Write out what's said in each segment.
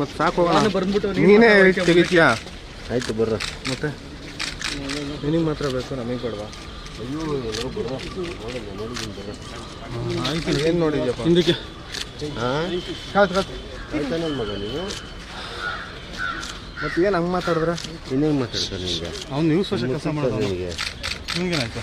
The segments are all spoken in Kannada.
ಮತ್ತೆ ಸಾಕು ನೀನೇ ತೆಗಿತೀಯಾ? ಆಯಿತು ಬರ್ರ. ಮತ್ತೆ ನಿನಗೆ ಮಾತ್ರ ಬೇಕು, ನಮಗೆ ಕೊಡುವ? ಆಯ್ತು. ಏನು ನೋಡಿದ್ಯಪ್ಪ ಹಿಂದಕ್ಕೆ? ಆಯ್ತಾ ನನ್ನ ಮಗ ನೀವು? ಮತ್ತೆ ಏನು ಹಂಗೆ ಮಾತಾಡಿದ್ರೆ? ಇನ್ನೇನು ಮಾತಾಡ್ತಾರೆ ನಿಮಗೆ? ಅವ್ನು ನೀವು ಸೋಷ ಕೆಲಸ ಮಾಡೋದು ನಿಮಗೆ. ನಿಮಗೇನಾಯ್ತು?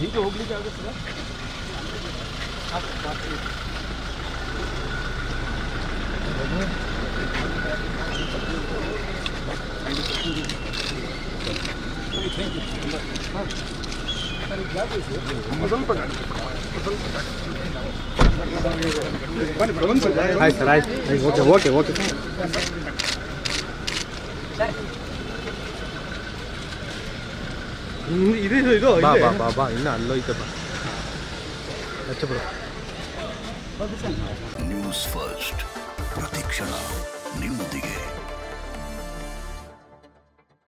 ಹೀಗೆ ಹೋಗ್ಲಿಕ್ಕೆ ಆಗುತ್ತಾ? ಆಯ್ತು ಸರ್, ಆಯ್ತು. Okay okay okay sir. ಇದು ಇದು ಬಾ ಬಾ ಬಾ ಬಾ, ಇನ್ನು ಅಲ್ಲೋಯ್ತಪ್ಪ. ಅಚ್ಚ ಬಿಡು. ನ್ಯೂಸ್ ಫಸ್ಟ್ ಪ್ರತಿಕ್ಷಣ ನಿಮ್ಮೊಂದಿಗೆ.